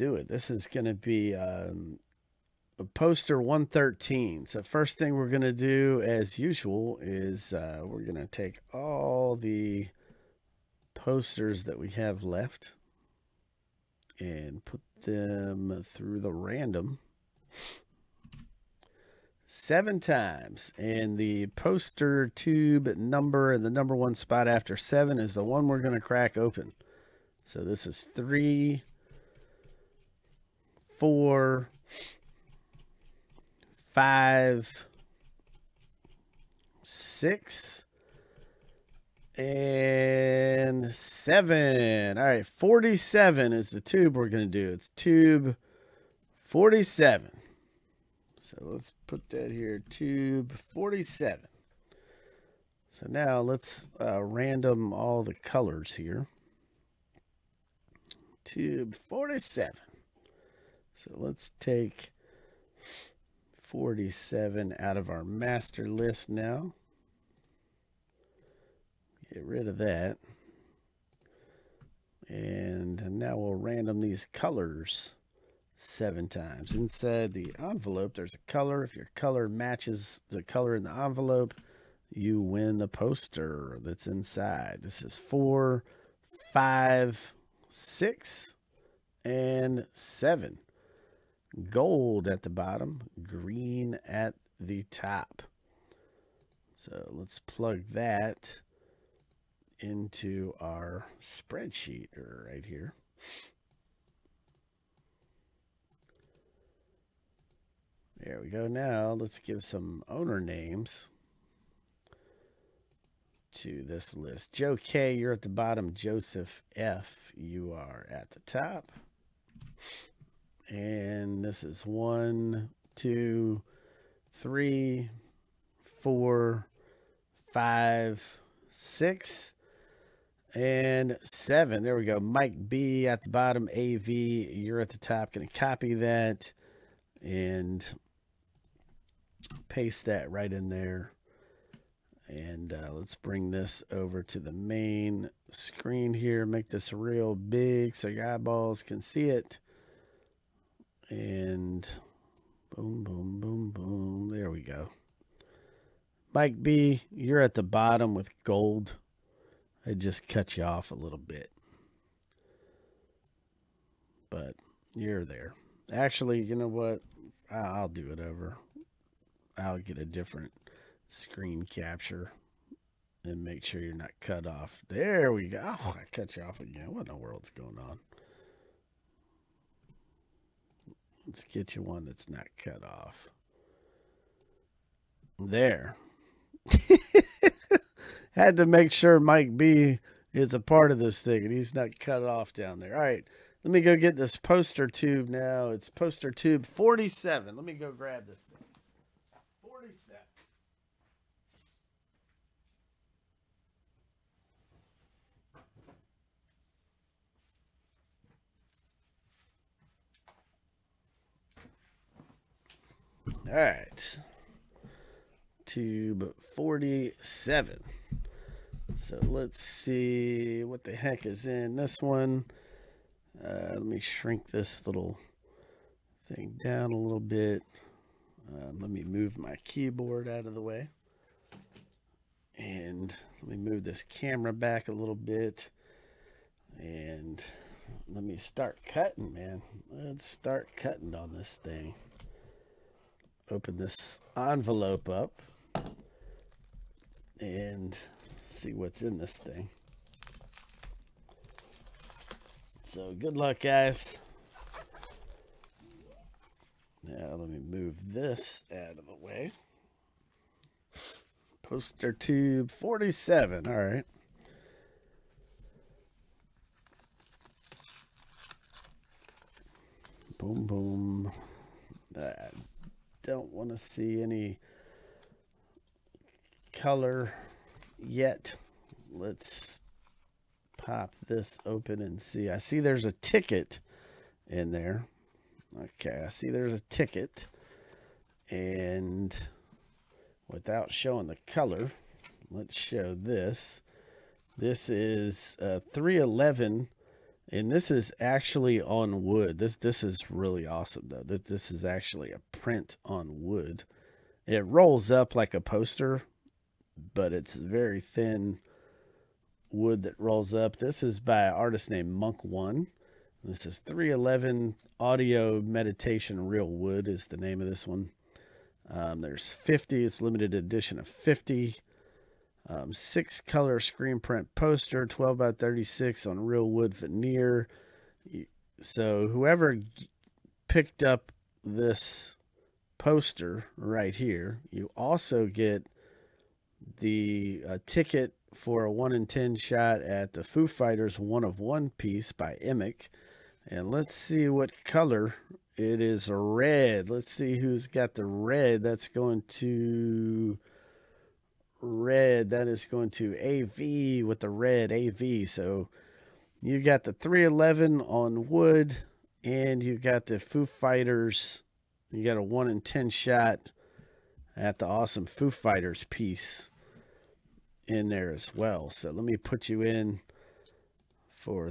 do it. This is going to be poster 113. So first thing we're going to do, as usual, is we're going to take all the posters that we have left and put them through the random 7 times, and the poster tube number and the number 1 spot after 7 is the one we're going to crack open. So this is 3, 4, 5, 6 and 7. All right, 47 is the tube we're going to do. It's tube 47. So let's put that here, tube 47. So now let's random all the colors here. Tube 47. So let's take 47 out of our master list now. Get rid of that. And now we'll random these colors 7 times. Inside the envelope, there's a color. If your color matches the color in the envelope, you win the poster that's inside. This is 4, 5, 6, and 7. Gold at the bottom, green at the top. So let's plug that into our spreadsheet right here. There we go. Now let's give some owner names to this list. Joe K, you're at the bottom. Joseph F, you are at the top. And this is 1, 2, 3, 4, 5, 6 and 7. There we go. Mike B at the bottom. AV, you're at the top. Going to copy that and paste that right in there. And let's bring this over to the main screen here. Make this real big so your eyeballs can see it. And boom, boom, boom, boom. There we go. Mike B, you're at the bottom with gold. I just cut you off a little bit, but you're there. Actually, you know what? I'll do it over. I'll get a different screen capture and make sure you're not cut off. There we go. Oh, I cut you off again. What in the world's going on? Let's get you one that's not cut off. There. Had to make sure Mike B is a part of this thing and he's not cut off down there. All right, let me go get this poster tube now. It's poster tube 47. Let me go grab this thing. 47. All right, tube 47. So let's see what the heck is in this one. Let me shrink this little thing down a little bit. Let me move my keyboard out of the way. And let me move this camera back a little bit. And let me start cutting, man. Let's start cutting on this thing. Open this envelope up and see what's in this thing. So good luck, guys. Now let me move this out of the way. Poster tube 47. All right. Boom, boom. That. Don't want to see any color yet. Let's pop this open and see. I see there's a ticket in there. Okay, I see there's a ticket. And without showing the color, let's show this. This is 311 And this is actually on wood. This is really awesome though. This is actually a print on wood. It rolls up like a poster, but it's very thin wood that rolls up. This is by an artist named Monk One. This is 311 Audio Meditation Real Wood is the name of this one. There's 50. It's limited edition of 50. 6 color screen print poster, 12x36 on real wood veneer. So whoever picked up this poster right here, you also get the ticket for a 1-in-10 shot at the Foo Fighters 1-of-1 piece by Emick. And let's see what color it is. Red. Let's see who's got the red. That's going to red. That is going to AV with the red AV. So you got the 311 on wood, and you got the Foo Fighters. You got a 1-in-10 shot at the awesome Foo Fighters piece in there as well. So let me put you in for